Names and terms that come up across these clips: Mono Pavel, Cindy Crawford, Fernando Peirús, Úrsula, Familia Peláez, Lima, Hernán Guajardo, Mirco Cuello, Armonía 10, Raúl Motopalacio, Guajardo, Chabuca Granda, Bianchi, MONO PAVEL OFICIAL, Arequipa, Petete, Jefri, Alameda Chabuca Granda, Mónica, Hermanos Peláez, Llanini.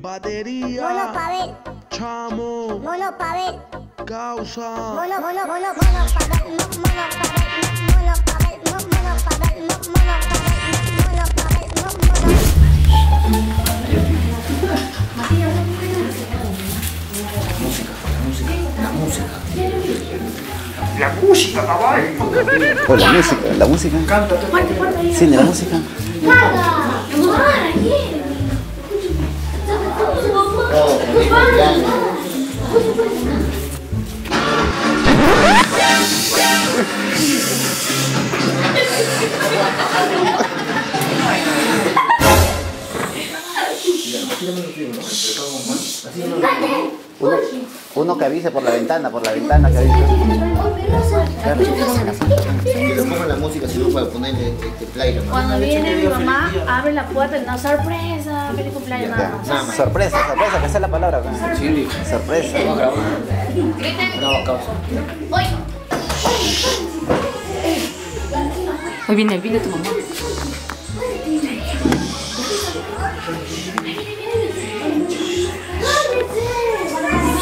Batería. Mono Pavel. Chamo. Mono Pavel. Causa. La música, caballo. Por la música. Canta, sí, de la música. Uno que avise por la ventana que avise. Que le pongan la música si no para ponerle este playa. Cuando viene mi mamá, abre la puerta y no, sorpresa, feliz cumpleaños. Sorpresa, que esa es la palabra. Sorpresa. Hoy viene el vino de tu mamá.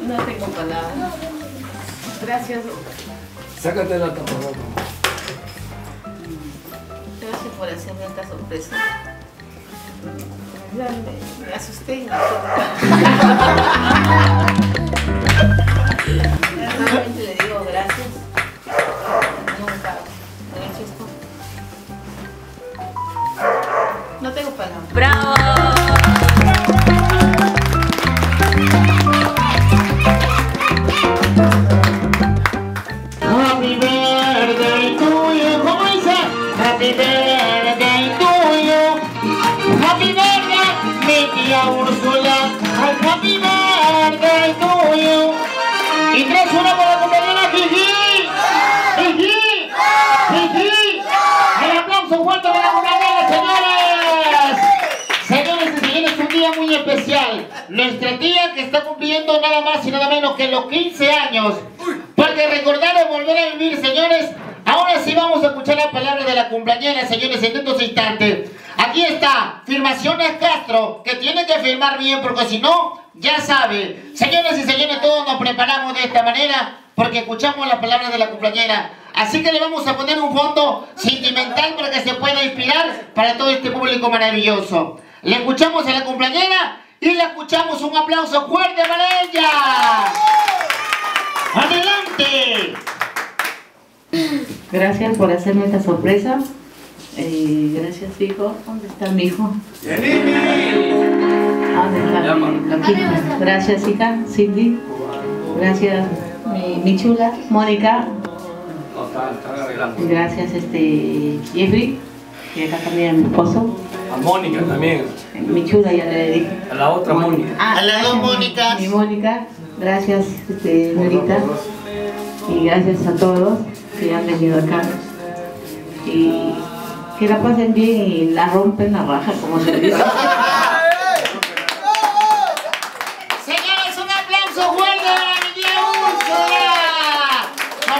No tengo palabras. Gracias. Sácate la tapa. Gracias por hacerme esta sorpresa. Ya me asusté. Realmente le digo gracias. Nunca he hecho esto. No tengo palabras. ¡Bravo! Nuestra tía que está cumpliendo nada más y nada menos que los 15 años. Porque recordar es volver a vivir, señores. Ahora sí vamos a escuchar la palabra de la cumpleañera, señores, en estos instantes. Aquí está, firmaciones Castro, que tiene que firmar bien porque si no, ya sabe. Señoras y señores, todos nos preparamos de esta manera porque escuchamos las palabras de la cumpleañera. Así que le vamos a poner un fondo sentimental para que se pueda inspirar para todo este público maravilloso. Le escuchamos a la cumpleañera y le escuchamos, un aplauso fuerte para ella. ¡Adelante! Gracias por hacerme esta sorpresa. Gracias, hijo. ¿Dónde está mi hijo? ¿Dónde está? Gracias, hija. Cindy. Gracias, mi chula. Mónica. Gracias, Jefri. Y acá también mi esposo. A Mónica también. Mi chula ya le dedico. A la otra Mónica. A las dos Mónicas. Mi Mónica, gracias, Lorita. Y gracias a todos que han venido acá. Y Que la pasen bien y la rompen la raja, como se dice. Señores, un aplauso fuerte para mi tía Úrsula.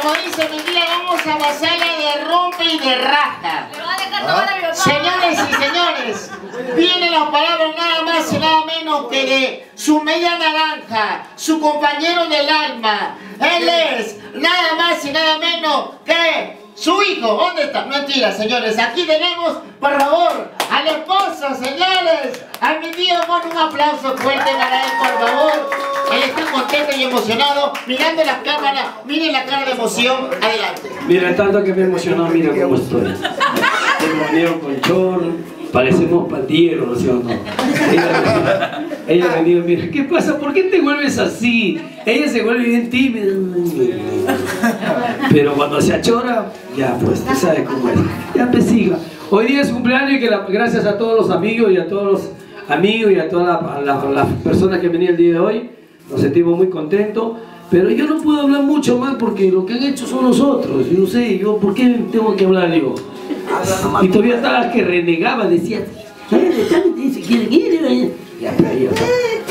Como dice mi tía, vamos a pasarle de rompe y de raja. Le va a dejar tomar a mi papá. Señores y señores, vienen las palabras nada más y nada menos que de su media naranja, su compañero del alma. Él es nada más y nada menos que... su hijo. ¿Dónde está? Mentira, señores. Aquí tenemos, por favor, al esposo, señores, a mi tío Mono. Un aplauso fuerte para él, por favor. Él está contento y emocionado, mirando las cámaras. Miren la cara de emoción. Adelante. Mira, tanto que me emocionó, mira cómo estoy. Me ponieron con chorro. Parecemos pandilleros, ¿no? ¿Sí o no? Ella ha venido, mira, ¿qué pasa? ¿Por qué te vuelves así? Ella se vuelve bien tímida. Pero cuando se achora, ya pues, tú sabes cómo es. Ya te siga. Hoy día es cumpleaños y que gracias a todos los amigos y a todos los amigos y a todas las personas que venían el día de hoy. Nos sentimos muy contentos. Pero yo no puedo hablar mucho más porque lo que han hecho son los otros. Yo no sé, yo, ¿por qué tengo que hablar yo? Y todavía estaba que renegaba, decía,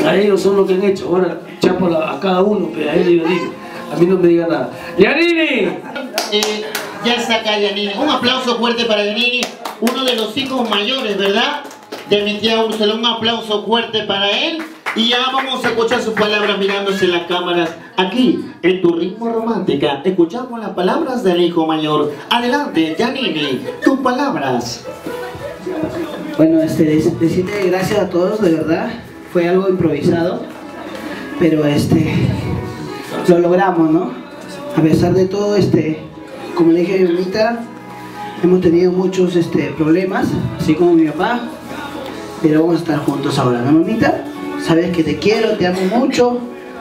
a ellos son lo que han hecho, ahora chapo a cada uno, pero a ellos yo digo, a mí no me diga nada. ¡Llanini! Ya está acá Llanini, un aplauso fuerte para Llanini, uno de los hijos mayores, ¿verdad? De mi tía Úrsula, un aplauso fuerte para él. Y ya vamos a escuchar sus palabras mirándose en las cámaras. Aquí, en tu ritmo romántica, escuchamos las palabras del hijo mayor. Adelante, Llanini, tus palabras. Bueno, decirte gracias a todos, de verdad. Fue algo improvisado, pero lo logramos, ¿no? A pesar de todo, como le dije ahorita, hemos tenido muchos problemas, así como mi papá, pero vamos a estar juntos ahora, ¿no, mamita? Sabes que te quiero, te amo mucho,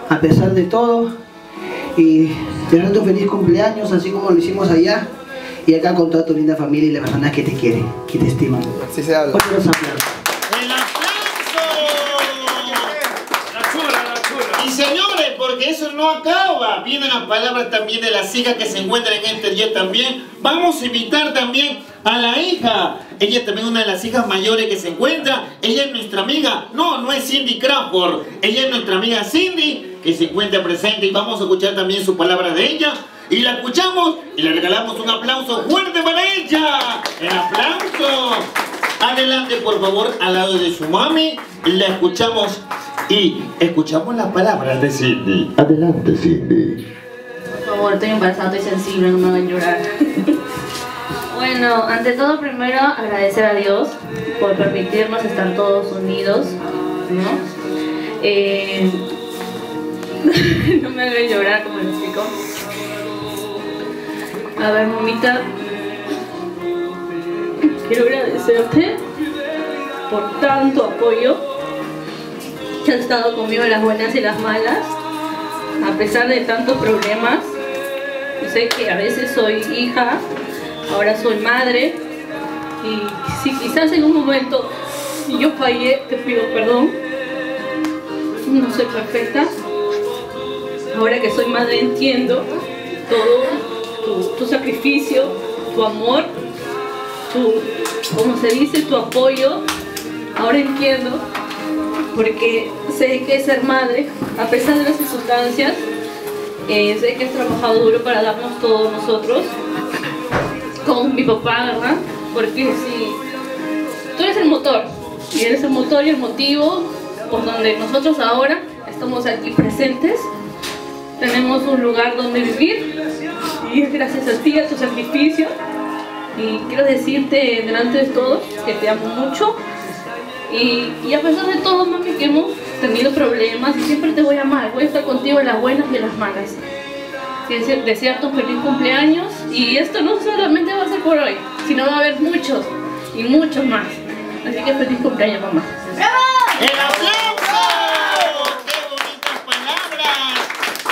a pesar de todo. Y te deseo un feliz cumpleaños, así como lo hicimos allá. Y acá con toda tu linda familia y las personas que te quieren, que te estiman. Así se habla. Otros aplausos. ¡El aplauso! ¡La chula, la chula! Y señores, porque eso no acaba. Vienen las palabras también de las hijas que se encuentran en este día también. Vamos a invitar también a la hija. Ella también es una de las hijas mayores que se encuentra. Ella es nuestra amiga. No, no es Cindy Crawford. Ella es nuestra amiga Cindy, que se encuentra presente. Y vamos a escuchar también su palabra de ella. Y la escuchamos y le regalamos un aplauso fuerte para ella. ¡El aplauso! Adelante, por favor, al lado de su mami. La escuchamos y escuchamos las palabras de Cindy. Adelante, Cindy. Por favor, estoy embarazada, estoy sensible, no me van a llorar. Bueno, ante todo primero agradecer a Dios por permitirnos estar todos unidos, ¿no? No me hagan llorar, como les explico. A ver, mamita, quiero agradecerte por tanto apoyo que has estado conmigo en las buenas y las malas, a pesar de tantos problemas. Yo sé que a veces soy hija, ahora soy madre, y si quizás en un momento yo fallé, te pido perdón. No soy perfecta. Ahora que soy madre entiendo todo tu sacrificio, tu amor, tu apoyo. Ahora entiendo, porque sé que ser madre, a pesar de las circunstancias, sé que has trabajado duro para darnos todos nosotros. Con mi papá, ¿verdad? Porque si tú eres el motor, y eres el motor y el motivo por donde nosotros ahora estamos aquí presentes, tenemos un lugar donde vivir, y es gracias a ti, a tu sacrificio. Y quiero decirte delante de todos que te amo mucho, y a pesar de todo, mami, que hemos tenido problemas, siempre te voy a amar, voy a estar contigo en las buenas y en las malas. Desearte un feliz cumpleaños, y esto no solamente va a ser por hoy, sino va a haber muchos y muchos más. Así que feliz cumpleaños, mamá. ¡Bravo! ¡El aplauso! ¡Qué bonitas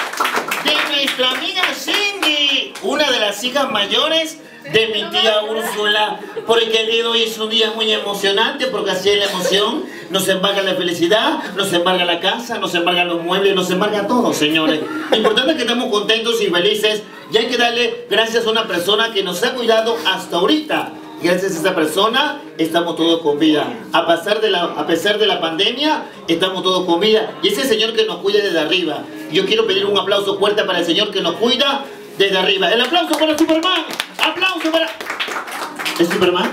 palabras! De nuestra amiga Cindy, una de las hijas mayores de mi tía Úrsula, porque el día de hoy es un día muy emocionante, porque así es la emoción, nos embarga la felicidad, nos embarga la casa, nos embargan los muebles, nos embarga todo, señores. Lo importante es que estamos contentos y felices, y hay que darle gracias a una persona que nos ha cuidado hasta ahorita, Gracias a esa persona estamos todos con vida. A pesar de la pandemia, estamos todos con vida. Y ese Señor que nos cuida desde arriba. Yo quiero pedir un aplauso fuerte para el Señor que nos cuida desde arriba. El aplauso para Superman. Aplauso para... ¿Es Superman?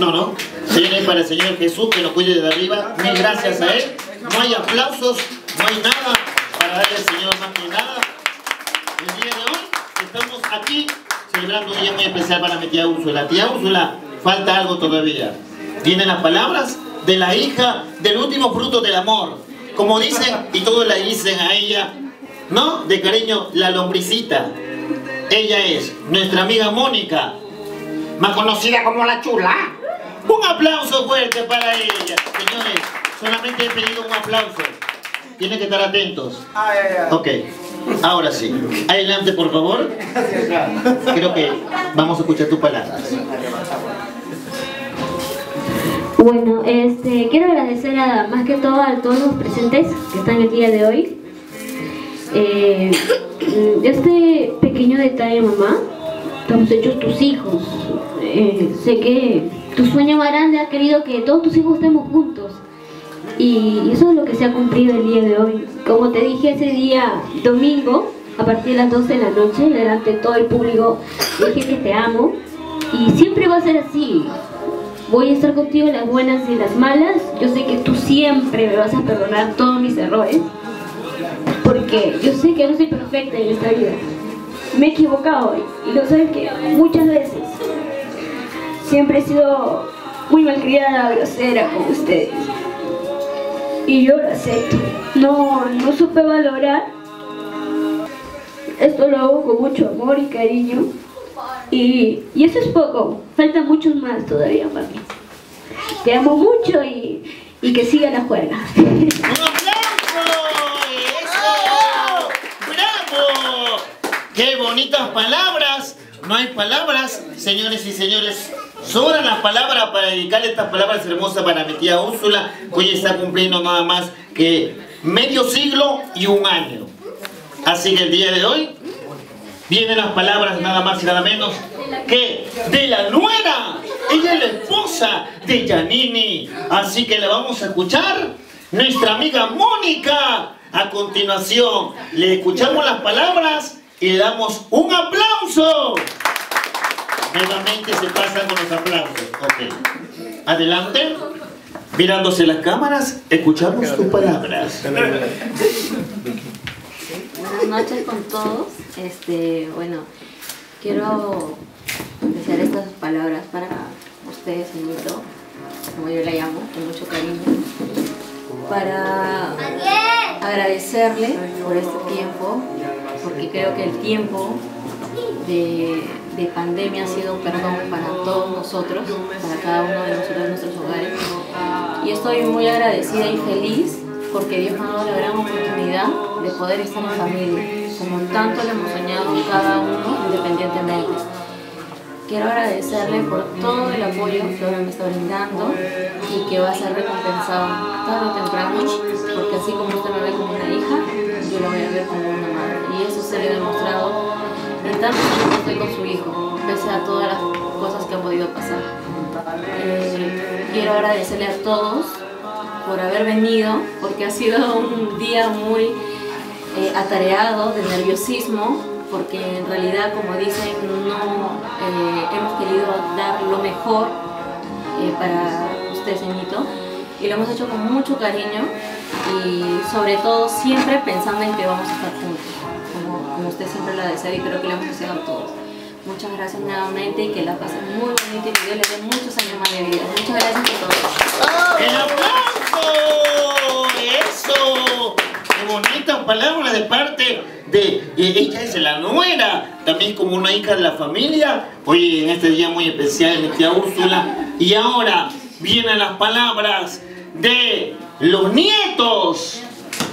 No, no. Señores, para el Señor Jesús que nos cuide desde arriba. Mil gracias a Él. No hay aplausos, no hay nada para darle al Señor más que nada. El día de hoy estamos aquí celebrando un día muy especial para mi tía Úrsula. Tía Úrsula, falta algo todavía. Vienen las palabras de la hija del último fruto del amor. Como dicen, y todos la dicen a ella, ¿no? De cariño, la lombricita. Ella es nuestra amiga Mónica, más conocida como la Chula. Un aplauso fuerte para ella. Señores, solamente he pedido un aplauso. Tienen que estar atentos. Ok, ahora sí. Adelante, por favor. Creo que vamos a escuchar tus palabras. Bueno, quiero agradecer más que todo a todos los presentes que están el día de hoy. Este pequeño detalle, mamá, estamos hechos tus hijos. Sé que tu sueño grande ha querido que todos tus hijos estemos juntos. Y eso es lo que se ha cumplido el día de hoy. Como te dije ese día domingo, a partir de las 12 de la noche, delante de todo el público, dije que te amo. Y siempre va a ser así. Voy a estar contigo en las buenas y en las malas. Yo sé que tú siempre me vas a perdonar todos mis errores. Porque yo sé que no soy perfecta en esta vida. Me he equivocado y lo sabes que muchas veces. Siempre he sido muy malcriada, grosera con ustedes. Y yo lo acepto. No supe valorar. Esto lo hago con mucho amor y cariño. Y eso es poco. Faltan muchos más todavía, mami. Te amo mucho y que siga la juerga. ¡Un aplauso! ¡Eso! ¡Bravo! ¡Qué bonitas palabras! No hay palabras, señores y señores. Sobran las palabras para dedicarle estas palabras hermosas para mi tía Úrsula, que hoy está cumpliendo nada más que medio siglo y un año. Así que el día de hoy vienen las palabras nada más y nada menos que de la nuera. Ella es la esposa de Llanini. Así que la vamos a escuchar, nuestra amiga Mónica. A continuación, le escuchamos las palabras y le damos un aplauso. Nuevamente se pasan con los aplausos. Okay. Adelante. Mirándose las cámaras, escuchamos tus palabras. Buenas noches con todos. Quiero desear estas palabras para ustedes, señorito, como yo la llamo, con mucho cariño. Para agradecerle por este tiempo, porque creo que el tiempo de pandemia ha sido un perdón para todos nosotros, para cada uno de nosotros en nuestros hogares. Y estoy muy agradecida y feliz porque Dios nos ha dado la gran oportunidad de poder estar en familia, como tanto lo hemos soñado cada uno independientemente. Quiero agradecerle por todo el apoyo que ahora me está brindando y que va a ser recompensado tarde o temprano, porque así como usted me ve como una hija, yo lo voy a ver como una madre. Y eso se le ha demostrado en tanto que estoy con su hijo, pese a todas las cosas que han podido pasar. Quiero agradecerle a todos por haber venido, porque ha sido un día muy atareado de nerviosismo, porque en realidad, como dicen, hemos querido dar lo mejor para usted, señorito, y lo hemos hecho con mucho cariño y sobre todo siempre pensando en que vamos a estar juntos. Como usted siempre lo desea y creo que lo hemos deseado a todos. Muchas gracias nuevamente y que la pasen muy bonita y que Dios les dé muchos años más de vida. Muchas gracias a todos. ¡El aplauso! ¡Eso! ¡Qué bonitas palabras de parte de ella es la nuera! También como una hija de la familia. Hoy en este día muy especial, mi tía Úrsula. Y ahora vienen las palabras de los nietos.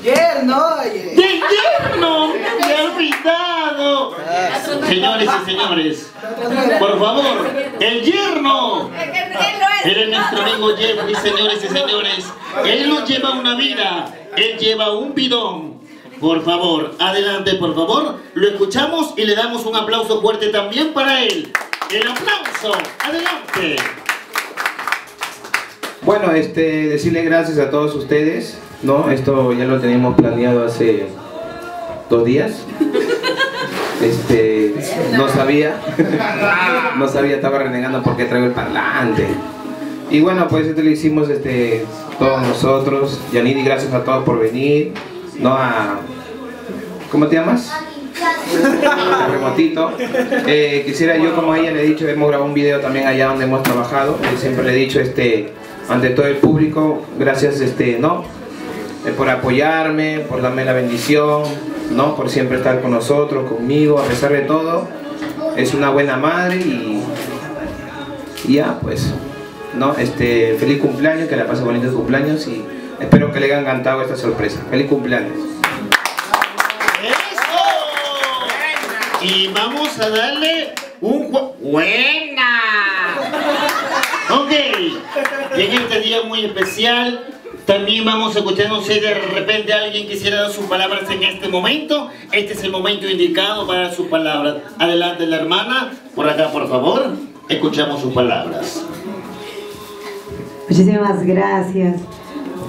¡Oye! ¡De yerno! ¡Me ha olvidado! Señores y señores, por favor, el yerno. Él es nuestro amigo Jefri, señores y señores. Él no lleva una vida, él lleva un bidón. Por favor, adelante, por favor. Lo escuchamos y le damos un aplauso fuerte también para él. El aplauso, adelante. Bueno, decirle gracias a todos ustedes, ¿no? Esto ya lo teníamos planeado hace 2 días. No sabía, estaba renegando porque traigo el parlante. Y bueno, pues esto lo hicimos todos nosotros. Llanini, gracias a todos por venir. No a... ¿Cómo te llamas? Remotito. Quisiera yo, como ella le he dicho, hemos grabado un video también allá donde hemos trabajado. Siempre le he dicho, ante todo el público, gracias, por apoyarme, por darme la bendición, ¿no? Por siempre estar con nosotros, conmigo, a pesar de todo. Es una buena madre y ya, pues, ¿no? Feliz cumpleaños, que la pase bonitos cumpleaños y espero que le hayan encantado esta sorpresa. Feliz cumpleaños. ¡Eso! Y vamos a darle un... ¡Buena! Ok, y en este día muy especial... También vamos a escuchar, no sé, de repente alguien quisiera dar sus palabras en este momento. Este es el momento indicado para dar sus palabras. Adelante la hermana, por acá por favor, escuchamos sus palabras. Muchísimas gracias,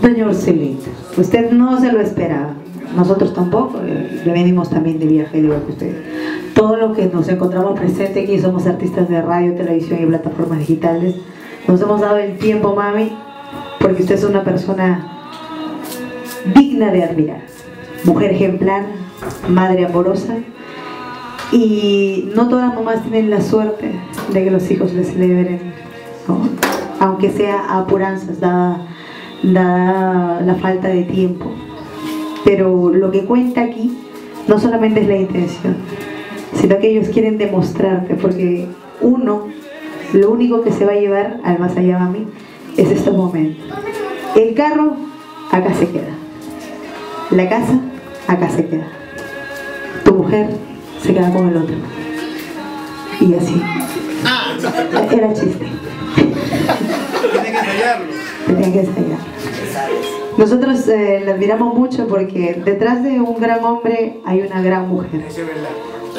doña Ursulita. Usted no se lo esperaba, nosotros tampoco, le venimos también de viaje igual que ustedes. Todo lo que nos encontramos presente aquí, somos artistas de radio, televisión y plataformas digitales. Nos hemos dado el tiempo, mami, porque usted es una persona digna de admirar, mujer ejemplar, madre amorosa, y no todas las mamás tienen la suerte de que los hijos les celebren, ¿no? Aunque sea a apuranzas, dada la falta de tiempo, pero lo que cuenta aquí no solamente es la intención, sino que ellos quieren demostrarte, porque uno, lo único que se va a llevar al más allá, mami, es este momento. El carro acá se queda, la casa acá se queda, tu mujer se queda con el otro, y así. Era chiste. Tenía que ensayarlo. Nosotros la admiramos mucho porque detrás de un gran hombre hay una gran mujer.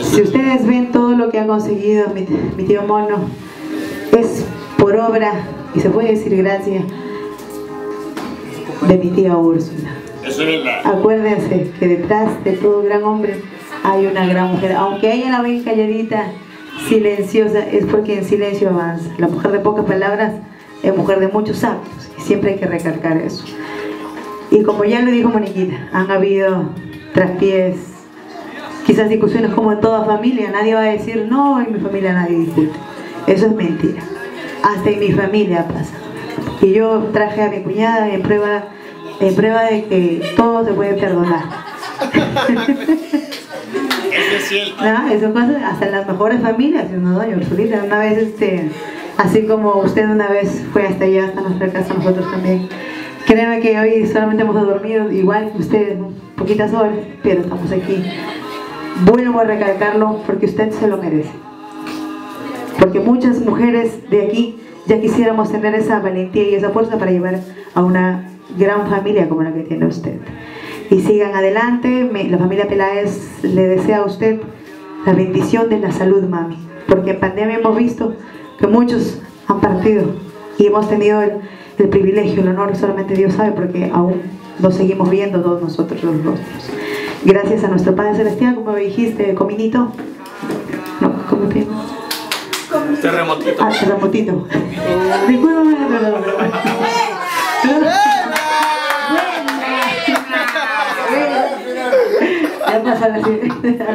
Si ustedes ven todo lo que ha conseguido mi tío Mono, es por obra, y se puede decir gracias, de mi tía Úrsula. Eso es verdad. Acuérdense que detrás de todo gran hombre hay una gran mujer. Aunque ella la ven calladita, silenciosa, es porque en silencio avanza. La mujer de pocas palabras es mujer de muchos actos, y siempre hay que recalcar eso. Y como ya lo dijo Moniquita, han habido traspiés, quizás discusiones como en toda familia. Nadie va a decir, no, en mi familia nadie discute. Eso es mentira. Hasta en mi familia pasa. Y yo traje a mi cuñada en prueba de que todo se puede perdonar. Es cierto. No, eso pasa hasta en las mejores familias, ¿no, doña Ursulita? Una vez, así como usted una vez fue hasta allá, hasta nuestra casa, nosotros también. Créeme que hoy solamente hemos dormido, igual que ustedes, poquitas horas, pero estamos aquí. Vuelvo a recalcarlo porque usted se lo merece. Porque muchas mujeres de aquí ya quisiéramos tener esa valentía y esa fuerza para llevar a una gran familia como la que tiene usted. Y sigan adelante. La familia Peláez le desea a usted la bendición de la salud, mami. Porque en pandemia hemos visto que muchos han partido y hemos tenido el privilegio, el honor, solamente Dios sabe, porque aún nos seguimos viendo todos nosotros los rostros. Gracias a nuestro Padre Celestial, como dijiste, Cominito. No, ¿cómo te llamas? Terremotito. Ah, terremotito. Recuérdame la palabra. Ya pasa al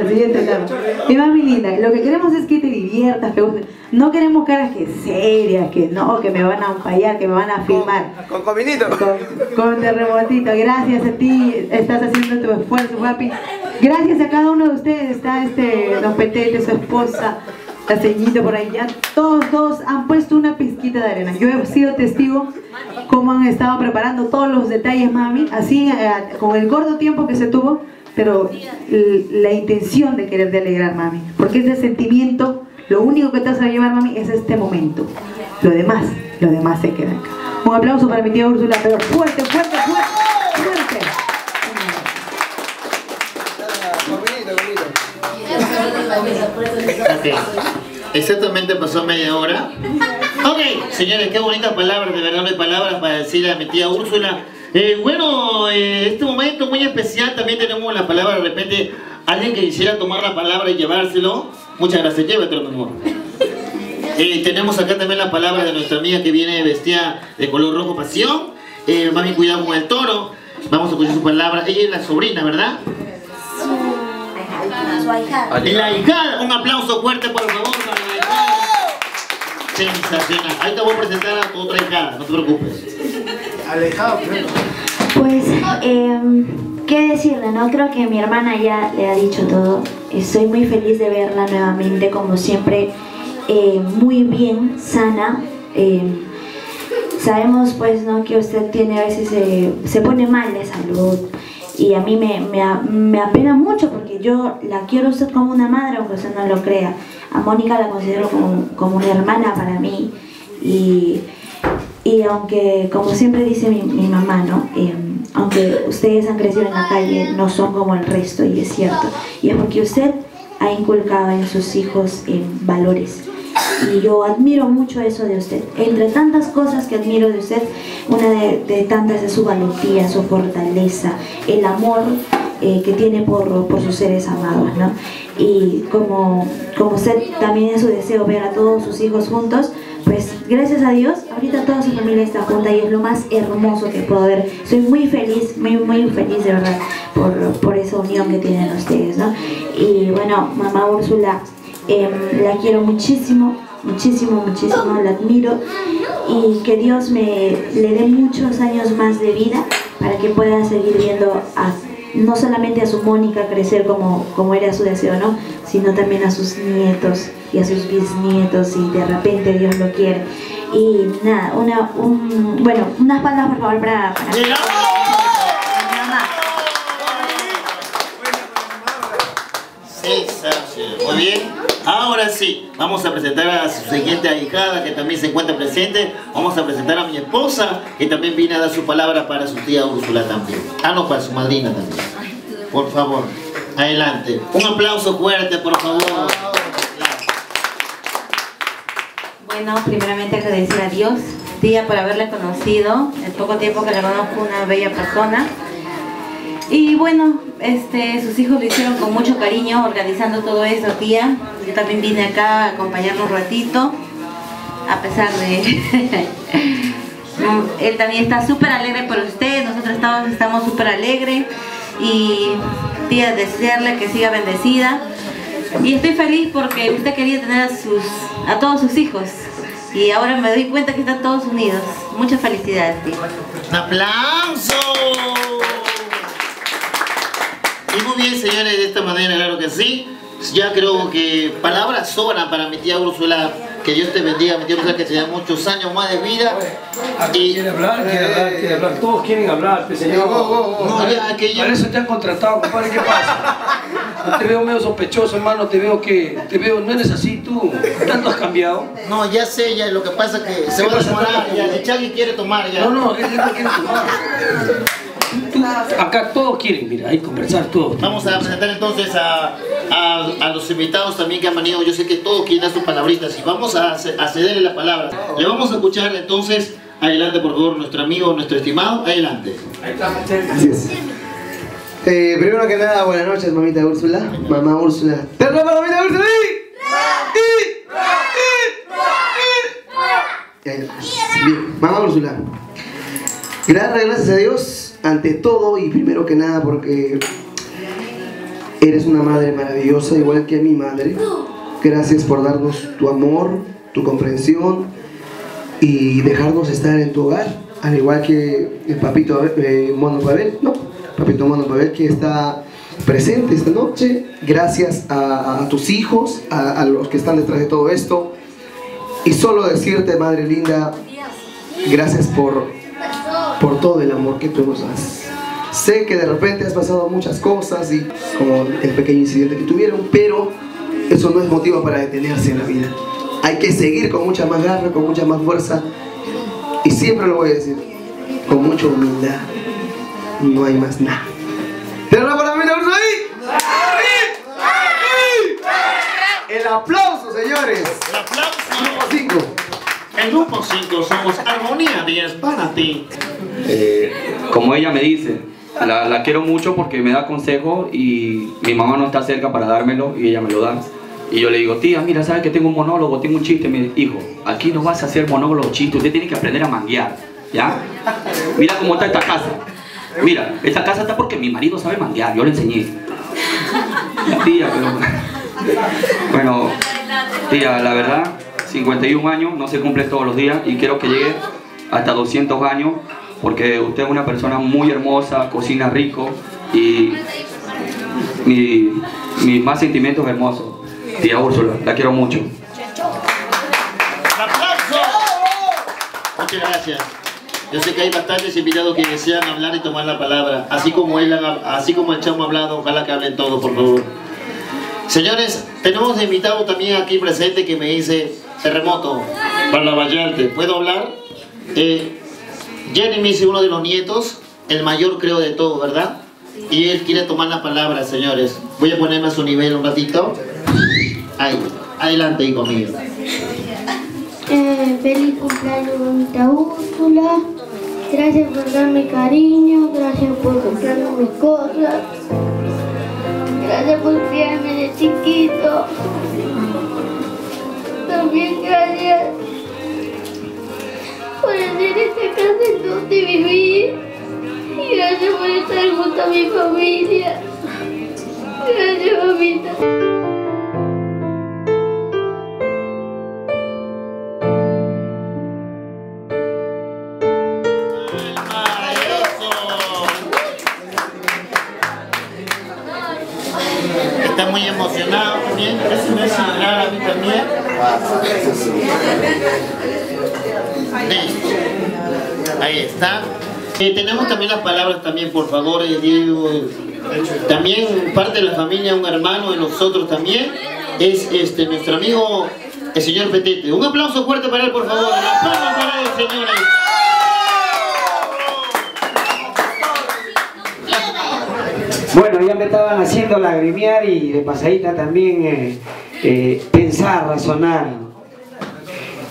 siguiente etapa. Mi mami linda, lo que queremos es que te diviertas, que guste. No queremos caras que serias, que no, que me van a fallar, que me van a filmar. Con Cominito. Con terremotito. Gracias a ti, estás haciendo tu esfuerzo, papi. Gracias a cada uno de ustedes, está don Petete, su esposa, la ceñita por ahí, ya todos han puesto una pizquita de arena. Yo he sido testigo cómo han estado preparando todos los detalles, mami, así con el corto tiempo que se tuvo, pero la intención de querer de alegrar, mami, porque ese sentimiento, lo único que te vas a llevar, mami, es este momento. Lo demás se queda acá. Un aplauso para mi tía Úrsula, pero fuerte, fuerte, fuerte, fuerte. Okay. Exactamente pasó media hora. Ok, señores, qué bonitas palabras, de verdad no hay palabras para decir a mi tía Úrsula. Bueno, este momento muy especial también tenemos la palabra, de repente alguien que quisiera tomar la palabra y llevárselo. Muchas gracias, llévatelo, por favor. Tenemos acá también la palabra de nuestra amiga que viene vestida de color rojo pasión. Más bien cuidado con el toro. Vamos a escuchar su palabra. Ella es la sobrina, ¿verdad? Su ahijada. La ahijada. Un aplauso fuerte, por favor, para la ahijada. Sensacional. Ahí te voy a presentar a tu otra ahijada, no te preocupes. Alejado, primero. Pues, ¿qué decirle, no? Creo que mi hermana ya le ha dicho todo. Estoy muy feliz de verla nuevamente, como siempre, muy bien, sana. Sabemos, pues, ¿no?, que usted tiene a veces, se pone mal de salud. Y a mí me apena mucho porque yo la quiero a usted como una madre, aunque usted no lo crea. A Mónica la considero como una hermana para mí. Y aunque, como siempre dice mi mamá, ¿no? Aunque ustedes han crecido en la calle, no son como el resto, y es cierto. Y es porque usted ha inculcado en sus hijos valores. Y yo admiro mucho eso de usted. Entre tantas cosas que admiro de usted, una de tantas es su valentía, su fortaleza, el amor que tiene por sus seres amados, ¿no? Y como usted también es su deseo ver a todos sus hijos juntos, pues gracias a Dios, ahorita toda su familia está junta y es lo más hermoso que puedo ver. Soy muy feliz, muy muy feliz de verdad por esa unión que tienen ustedes, ¿no? Y bueno, mamá Úrsula, la quiero muchísimo, muchísimo, muchísimo, la admiro. Y que Dios le dé muchos años más de vida para que pueda seguir viendo no solamente a su Mónica crecer como era su deseo, ¿no?, sino también a sus nietos y a sus bisnietos, y de repente Dios lo quiere. Y nada, unas palabras por favor para mi mamá. Muy bien, ahora sí, vamos a presentar a su siguiente ahijada que también se encuentra presente. Vamos a presentar a mi esposa, que también viene a dar su palabra para su tía Úrsula también. No, para su madrina también. Por favor, adelante. Un aplauso fuerte, por favor. Bueno, primeramente agradecer a Dios, tía, por haberla conocido. El poco tiempo que la conozco, una bella persona. Y bueno, sus hijos lo hicieron con mucho cariño, organizando todo eso, tía. Yo también vine acá a acompañarlo un ratito, a pesar de... Él también está súper alegre por usted, nosotros estamos súper alegres. Y tía, desearle que siga bendecida. Y estoy feliz porque usted quería tener a todos sus hijos. Y ahora me doy cuenta que están todos unidos. Muchas felicidades, tía. ¡Un aplauso! Y muy bien, señores, de esta manera, claro que sí. Ya creo que palabras sobran para mi tía Úrsula. Que Dios te bendiga, mi tía Úrsula, que te da muchos años más de vida. Y... Quiere hablar, todos quieren hablar, señor. Para eso te han contratado, compadre, ¿qué pasa? Te veo medio sospechoso, hermano, te veo, no eres así tú, tanto has cambiado. No, ya sé, ya, lo que pasa es que se va a tomar, ya, el Chagui quiere tomar, ya. No, él no quiere tomar. Acá todos quieren, mira, ahí conversar todos. Vamos a presentar entonces a los invitados también que han venido. Yo sé que todos quieren dar sus palabritas y vamos a cederle la palabra. Le vamos a escuchar entonces, adelante por favor, nuestro amigo, nuestro estimado, adelante. Ahí estamos. Así es. Primero que nada, buenas noches, mamita Úrsula, mamá Úrsula. ¡Terra para mamita Úrsula! Bien, mamá Úrsula. Gracias a Dios, ante todo y primero que nada, porque eres una madre maravillosa, igual que mi madre. Gracias por darnos tu amor, tu comprensión y dejarnos estar en tu hogar, al igual que el papito Mono Pavel, ¿no? Papito Mono Pavel, que está presente esta noche. Gracias a tus hijos, a los que están detrás de todo esto. Y solo decirte, madre linda, gracias por todo el amor que tú nos das. Sé que de repente has pasado muchas cosas, y como el pequeño incidente que tuvieron, pero eso no es motivo para detenerse en la vida. Hay que seguir con mucha más garra, con mucha más fuerza, y siempre lo voy a decir, con mucha humildad. No hay más nada. ¡Terra para mí, ahí! ¡El aplauso! aplauso, señores. El aplauso. Grupo 5. El grupo 5 somos Armonía 10 para ti. Como ella me dice, la quiero mucho porque me da consejo y mi mamá no está cerca para dármelo y ella me lo da. Y yo le digo, tía, mira, ¿sabes que tengo un monólogo, tengo un chiste? Me dice, hijo, aquí no vas a hacer monólogo, chiste, usted tiene que aprender a manguear, ¿ya? Mira cómo está esta casa. Mira, esta casa está porque mi marido sabe manguear, yo le enseñé. Tía, pero... Bueno, tía, la verdad, 51 años, no se cumplen todos los días y quiero que llegue hasta 200 años porque usted es una persona muy hermosa, cocina rico y... mis más sentimientos hermosos. Tía Úrsula, la quiero mucho. ¡Aplausos! Muchas gracias. Yo sé que hay bastantes invitados que desean hablar y tomar la palabra. Así como él, así como el chamo ha hablado, ojalá que hablen todos, por favor. Señores, tenemos de invitado también aquí presente que me dice terremoto para la Vallarte. ¿Puedo hablar? Jeremy es uno de los nietos, el mayor creo de todos, ¿verdad? Y él quiere tomar la palabra, señores. Voy a ponerme a su nivel un ratito. Ahí, adelante y conmigo. Feliz cumpleaños, bonita Úrsula. Gracias por darme cariño. Gracias por comprarme mis cosas. Gracias por criarme de chiquito. También gracias por hacer esta casa en donde viví. Y gracias por estar junto a mi familia. Gracias, mamita. Está muy emocionado también, es muy similar a mí también. Listo. Ahí está. Tenemos también las palabras también, por favor, Diego. También parte de la familia, un hermano de nosotros también, es nuestro amigo, el señor Petete. Un aplauso fuerte para él, por favor. Las palmas para él, señores. Bueno, ya me estaban haciendo lagrimear y de pasadita también pensar, razonar.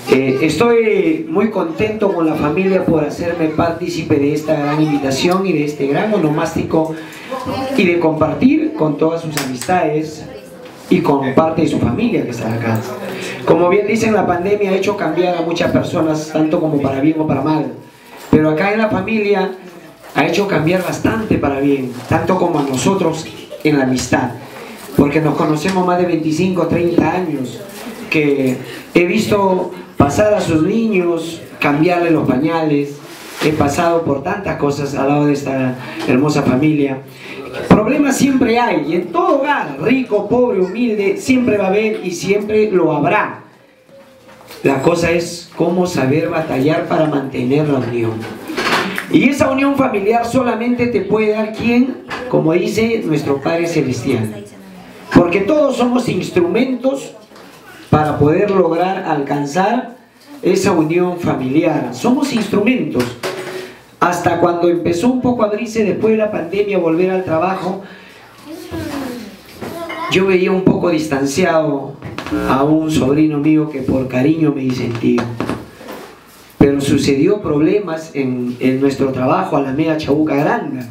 Estoy muy contento con la familia por hacerme partícipe de esta gran invitación y de este gran onomástico y de compartir con todas sus amistades y con parte de su familia que está acá. Como bien dicen, la pandemia ha hecho cambiar a muchas personas, tanto como para bien o para mal. Pero acá en la familia... ha hecho cambiar bastante para bien, tanto como a nosotros en la amistad, porque nos conocemos más de 25, 30 años, que he visto pasar a sus niños, cambiarle los pañales, he pasado por tantas cosas al lado de esta hermosa familia. Problemas siempre hay, y en todo hogar, rico, pobre, humilde, siempre va a haber y siempre lo habrá. La cosa es cómo saber batallar para mantener la unión. Y esa unión familiar solamente te puede dar quien, como dice nuestro Padre Celestial. Porque todos somos instrumentos para poder lograr alcanzar esa unión familiar. Somos instrumentos. Hasta cuando empezó un poco a abrirse después de la pandemia, volver al trabajo, yo veía un poco distanciado a un sobrino mío que por cariño me dice tío. Pero sucedió problemas en nuestro trabajo, Alameda Chabuca Granda.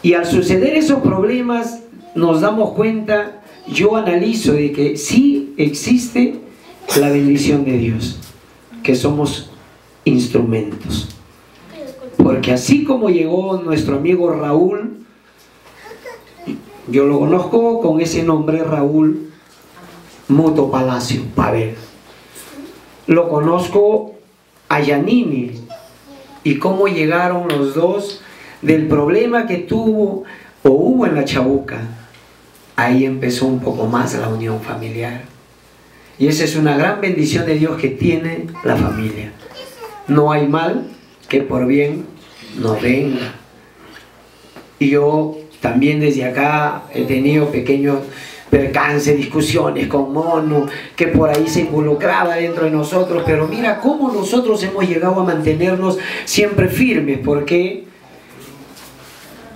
Y al suceder esos problemas, nos damos cuenta, yo analizo de que sí existe la bendición de Dios, que somos instrumentos. Porque así como llegó nuestro amigo Raúl, yo lo conozco con ese nombre, Raúl Motopalacio, Pavel. Lo conozco a Llanini y cómo llegaron los dos del problema que tuvo o hubo en la Chabuca. Ahí empezó un poco más la unión familiar. Y esa es una gran bendición de Dios que tiene la familia. No hay mal que por bien no venga. Y yo también desde acá he tenido pequeños... percance, discusiones con Mono, que por ahí se involucraba dentro de nosotros, pero mira cómo nosotros hemos llegado a mantenernos siempre firmes. ¿Por qué?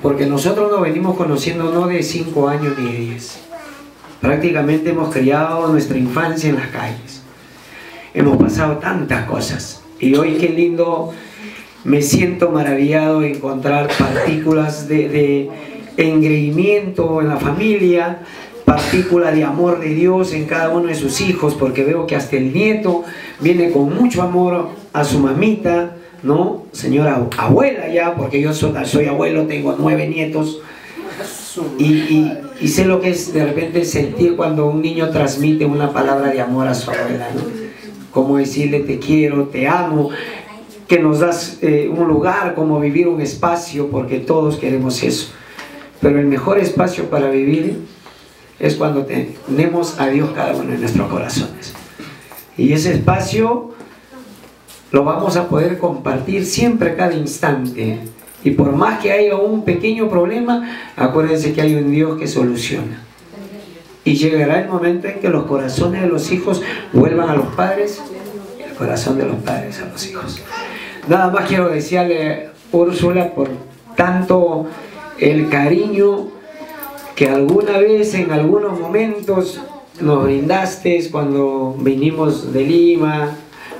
Porque nosotros nos venimos conociendo no de 5 años ni de 10, Prácticamente hemos criado nuestra infancia en las calles. Hemos pasado tantas cosas. Y hoy qué lindo, me siento maravillado de encontrar partículas de engreimiento en la familia, partícula de amor de Dios en cada uno de sus hijos, porque veo que hasta el nieto viene con mucho amor a su mamita, ¿no? Señora abuela ya, porque yo soy abuelo, tengo 9 nietos. Y sé lo que es de repente sentir cuando un niño transmite una palabra de amor a su abuela, ¿no? Como decirle te quiero, te amo, que nos das un lugar, como vivir un espacio, porque todos queremos eso. Pero el mejor espacio para vivir es cuando tenemos a Dios cada uno en nuestros corazones. Y ese espacio lo vamos a poder compartir siempre, cada instante. Y por más que haya un pequeño problema, acuérdense que hay un Dios que soluciona. Y llegará el momento en que los corazones de los hijos vuelvan a los padres, y el corazón de los padres a los hijos. Nada más quiero decirle, Úrsula, por tanto el cariño que alguna vez, en algunos momentos, nos brindaste cuando vinimos de Lima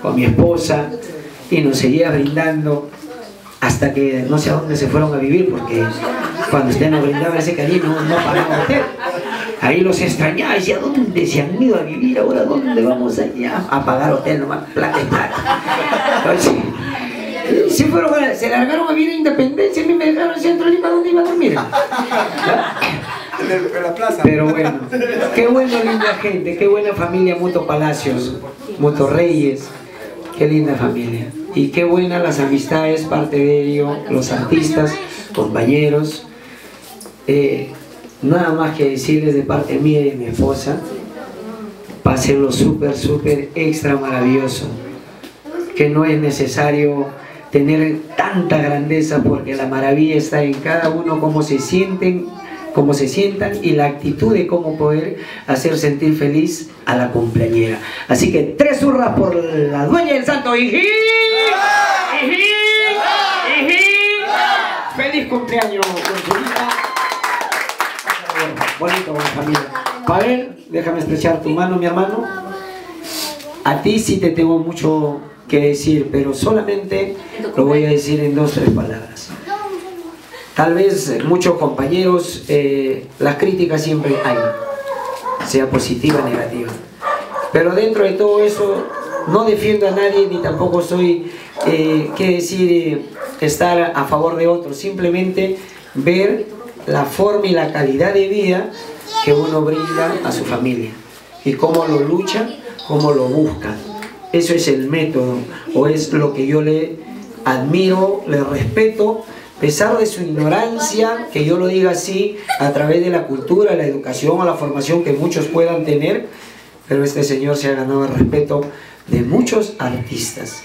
con mi esposa, y nos seguías brindando hasta que no sé a dónde se fueron a vivir, porque cuando usted nos brindaba ese cariño no pagaba usted. Ahí los extrañaba, y ¿a dónde se han ido a vivir? ¿Ahora dónde vamos allá? A pagar hotel nomás, plata y plata. Entonces, se largaron a vivir a Independencia, a mí me dejaron en Centro Lima, ¿dónde iba a dormir? La plaza. Pero bueno, qué buena, linda gente, qué buena familia Motopalacios, Motorreyes, qué linda familia. Y qué buenas las amistades, parte de ello, los artistas, compañeros. Nada más que decirles de parte mía y de mi esposa, pásenlo súper, súper extra maravilloso. Que no es necesario tener tanta grandeza, porque la maravilla está en cada uno, cómo se sienten, cómo se sientan, y la actitud de cómo poder hacer sentir feliz a la compañera. Así que 3 hurras por la dueña del santo. ¡Hijín! ¡Hijín! ¡Hijín! ¡Feliz cumpleaños, Consulita! Bonito, buena familia. Pavel, déjame estrechar tu mano, mi hermano. A ti sí te tengo mucho que decir, pero solamente lo voy a decir en 2 o 3 palabras. Tal vez muchos compañeros, las críticas siempre hay, sea positiva o negativa. Pero dentro de todo eso, no defiendo a nadie, ni tampoco soy, qué decir, estar a favor de otros. Simplemente ver la forma y la calidad de vida que uno brinda a su familia. Y cómo lo lucha, cómo lo busca. Eso es el método, o es lo que yo le admiro, le respeto. A pesar de su ignorancia, que yo lo diga así, a través de la cultura, la educación o la formación que muchos puedan tener, pero este señor se ha ganado el respeto de muchos artistas,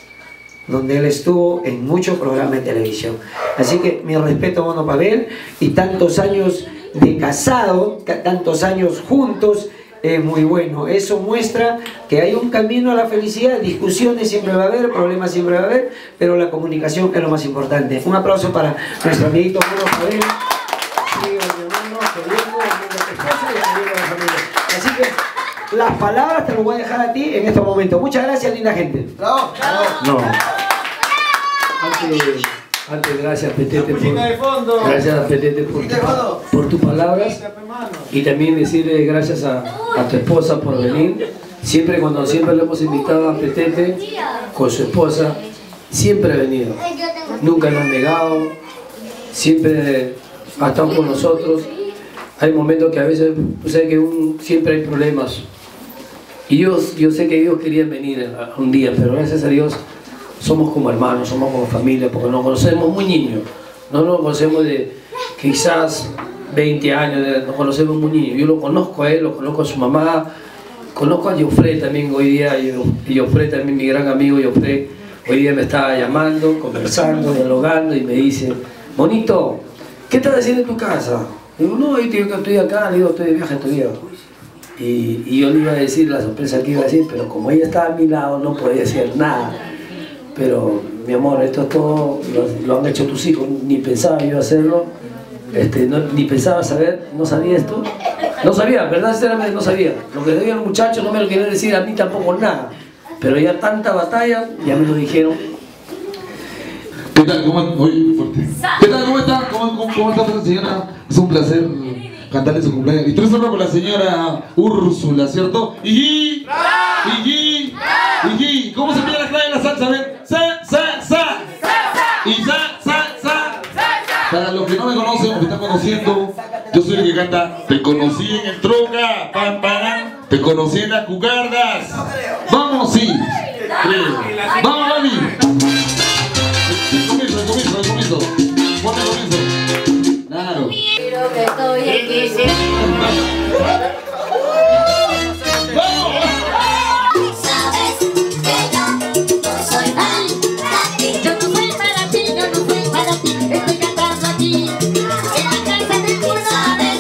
donde él estuvo en muchos programas de televisión. Así que mi respeto a Mono Pavel, y tantos años de casado, tantos años juntos, es muy bueno. Eso muestra que hay un camino a la felicidad. Discusiones siempre va a haber, problemas siempre va a haber, pero la comunicación es lo más importante. Un aplauso para nuestro amiguito Mono Pavel. Así que las palabras te las voy a dejar a ti en este momento. Muchas gracias, linda gente. ¡Bravo! ¡Bravo! No. Antes, gracias, Petete, por tus palabras, y también decirle gracias a tu esposa por venir. Siempre, cuando siempre le hemos invitado a Petete con su esposa, siempre ha venido, nunca nos ha negado, siempre ha estado con nosotros. Hay momentos que a veces, sé que siempre hay problemas, y yo sé que ellos querían venir un día, pero gracias a Dios somos como hermanos, somos como familia, porque nos conocemos muy niños. No nos conocemos de quizás 20 años, nos conocemos muy niños. Yo lo conozco a él, lo conozco a su mamá, conozco a Jefri también hoy día. Jefri también, mi gran amigo Jefri, hoy día me estaba llamando, conversando, dialogando, y me dice: Monito, ¿qué estás haciendo en tu casa? Le digo: no, yo estoy acá, le digo, estoy de viaje todavía. Y yo le iba a decir la sorpresa que iba a decir, pero como ella estaba a mi lado, no podía decir nada. Pero, mi amor, esto todo lo han hecho tus hijos, ni pensaba yo hacerlo, ni pensaba saber, no sabía esto, No sabía, ¿verdad? Sinceramente no sabía. Lo que debía el muchacho no me lo quería decir a mí tampoco nada. Pero ya tanta batalla, ya me lo dijeron. ¿Qué tal? ¿Cómo está? ¿Cómo está, señora? Es un placer cantarle su cumpleaños. Y tú solo con la señora Úrsula, ¿cierto? ¡Iji! ¡Iji! ¡Iji! ¿Cómo se pide la clave de la salsa? A ver. ¡Sa, sa, sa! ¡Y sa, sa, sa! Para los que no me conocen o me están conociendo, yo soy el que canta "Te conocí en el Tronca, pam, pam, te conocí en las cucardas". ¡Vamos, sí! ¡Vamos, mami! Claro. Pero que estoy aquí sin... Sabes que yo no soy mal para ti. Yo no fui para ti, yo no fui para ti. Estoy cantando aquí en la casa del mundo. Sabes,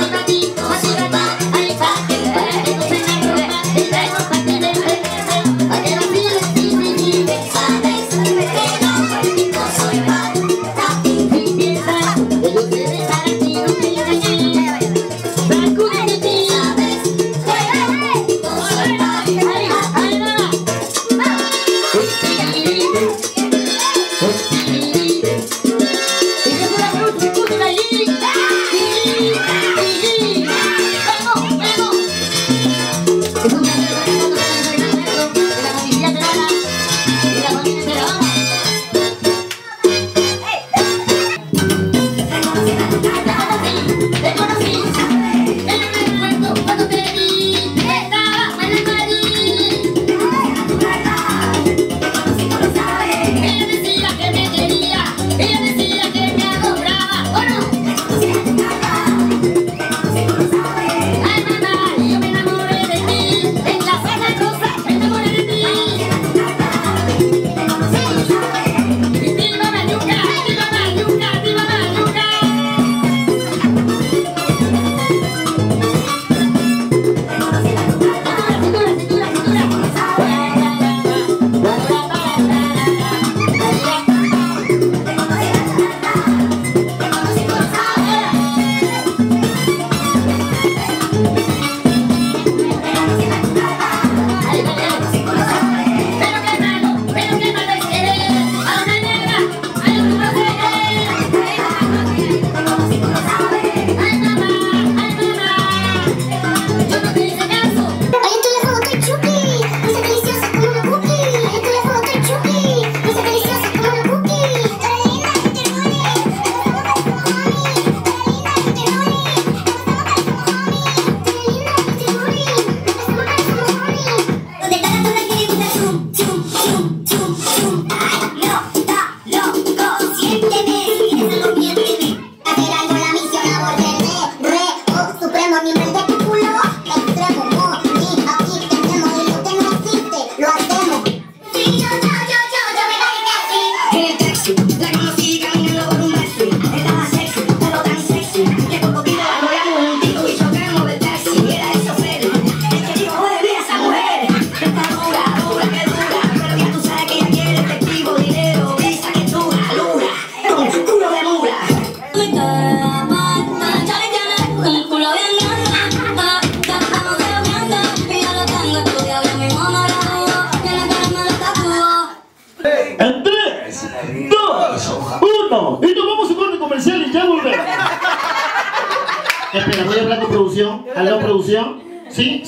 para ti, así me va a dejar. Para que no se me roba, te traigo para que me regrese, para que no pierdas mi vida. Sabes que yo no soy mal.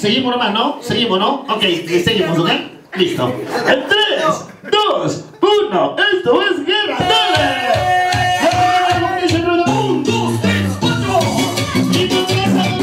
Seguimos nomás, ¿no? Seguimos, ¿no? Ok, seguimos, ¿ok? Listo. En 3, 2, 1, esto es Guerra. ¡Dale! ¡Dale! ¡Dale! 1, 2, 3, 4. Y tú te vas a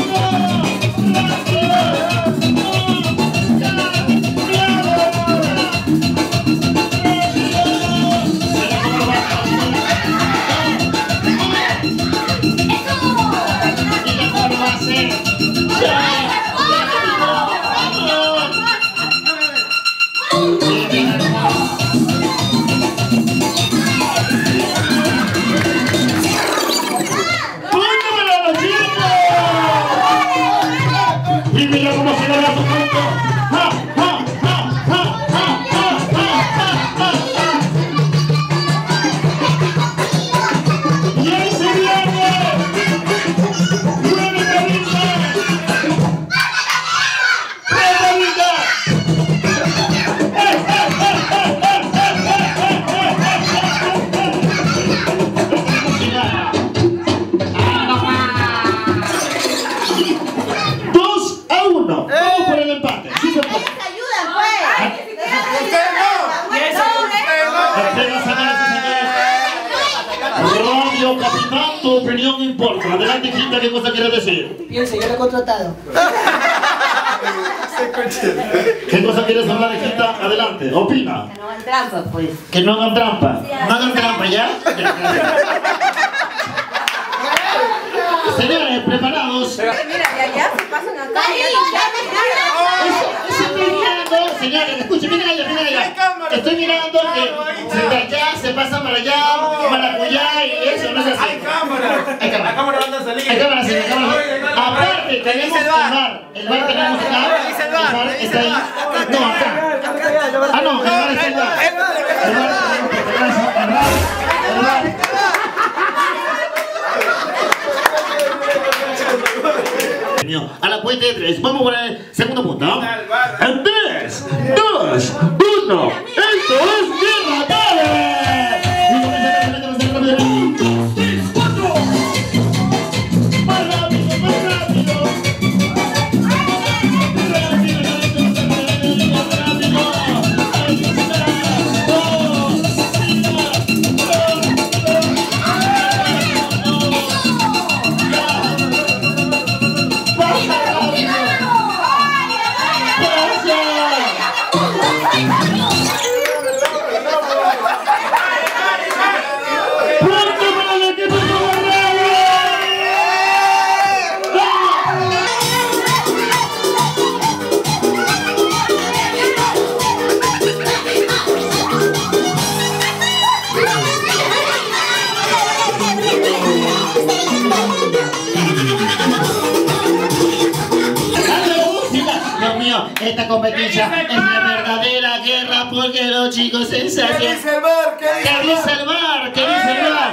opinión no importa. Adelante, hijita, ¿qué cosa quieres decir? Piense, yo lo he contratado. ¿Qué cosa quieres hablar, hijita? Adelante, opina. Que no hagan trampa, pues. Que no hagan trampa. No hagan trampa, ¿ya? Señores, preparados. Mira, ya se pasan a todos. Estoy mirando, señores, escuchen, miren allá, miren allá. Estoy mirando que de allá se pasan para allá, para apoyar y eso, no es así. Hay cámara. La cámara va a salir. Hay cámara, sí, la cámara. Aparte, tenemos el bar. El bar tenemos acá. Está ahí. No, acá. Ah, no, el bar está acá. El bar. A la cuenta de 3, vamos por el segundo punto. En 3, 2, 1, esto es Guerra Padre. ¡Un, dos, tres, cuatro! ¡Más rápido, más rápido! Esta competencia es la verdadera guerra porque los chicos se ensayan. ¿Qué dice el bar? ¿Qué dice el bar?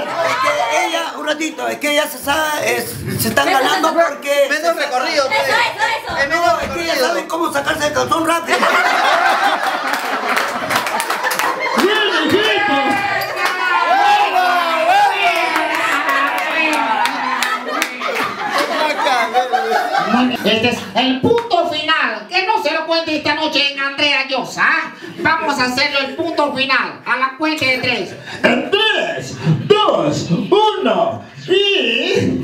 Es que ella, un ratito, es que ella se sabe, se están ganando porque... Menos recorrido. Eso. Es que ella sabe cómo sacarse el calzón rápido. Este es el punto final, que no se lo cuente esta noche en Andrea Llosa. Vamos a hacerlo el punto final, a la cuenta de 3. En 3, 2, 1 y...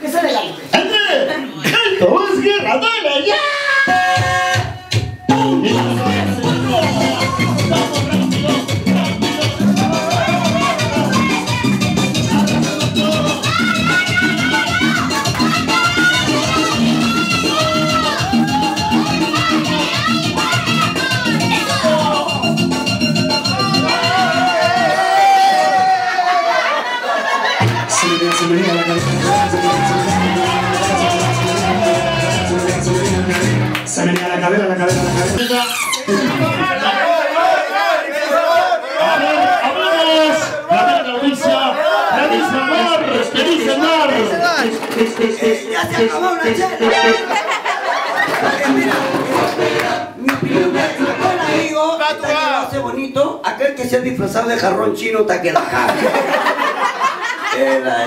¿Qué se le da? ¡Esto es Guerra Duele! ¡Ya! La cadera. El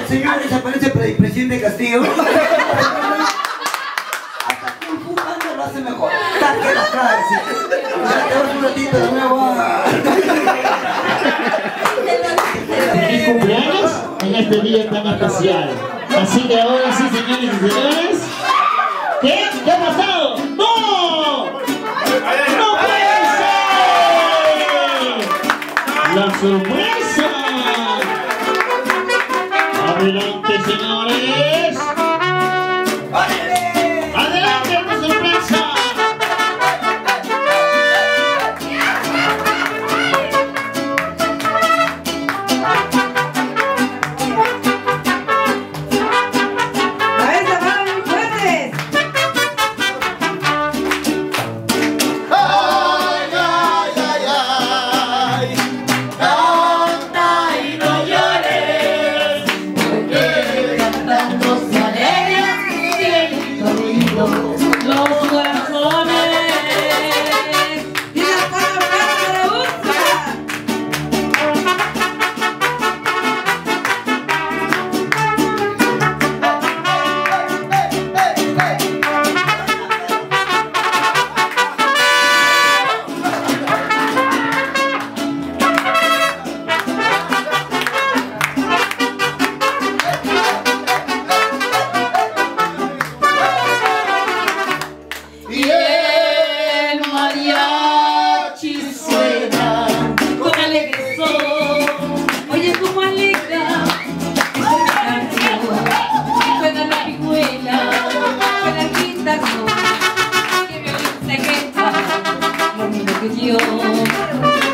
señor desaparece para el presidente Castillo. Hasta que un pujante lo hace mejor. Taque la trae. Ya te vas un ratito de nuevo. ¿Mis cumpleaños? En este día tan especial. Así que ahora sí, señores y señores. ¿Qué? ¿Qué ha pasado? ¡No! ¡No puede ser! ¡La sorpresa! ¡Adelante, señores! ¡Adelante, una sorpresa!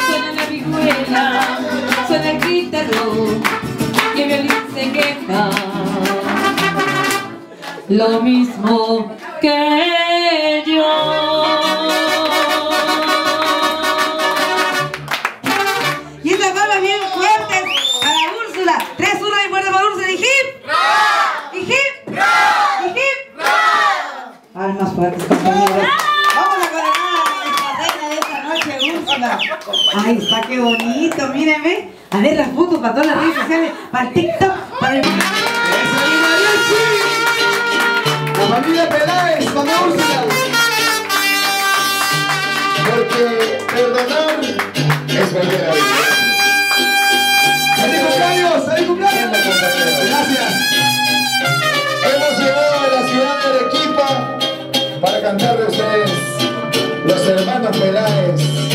suena la vihuela, suena el guitarrón y el violín se queja. Lo mismo que yo. Y estas palmas bien fuertes para Úrsula. 3-1 y fuerte para Úrsula. Y hip, ¡no! Y hip, ¡no! Y hip, ¡no! Palmas fuertes, compañeros. Vamos a coronar la estrella de esta noche, Úrsula. Ahí está, qué bonito, mírenme. A ver las fotos para todas las redes sociales, para el TikTok, para el... La familia Peláez con Úrsula. Porque perdonar es volver a vivir. ¡Feliz cumpleaños! Gracias. Hemos llegado a la ciudad de Arequipa para cantarle a ustedes los hermanos Peláez.